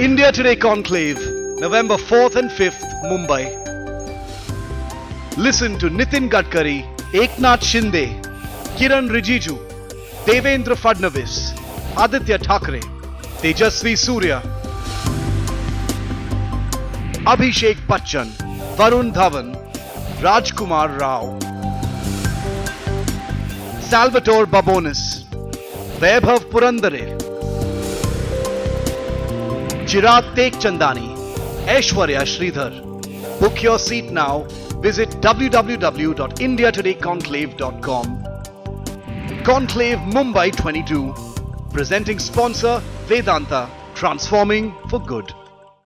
India Today Conclave, November 4th and 5th, Mumbai. Listen to Nitin Gadkari, Eknath Shinde, Kiran Rijiju, Devendra Fadnavis, Aditya Thakre, Tejasvi Surya, Abhishek Bachchan, Varun Dhawan, Rajkumar Rao, Salvatore Babonis, Vaibhav Purandare, Jirat Tek Chandani, Aishwarya Shridhar. Book your seat now. Visit www.indiatodayconclave.com. Conclave Mumbai 22. Presenting sponsor Vedanta. Transforming for good.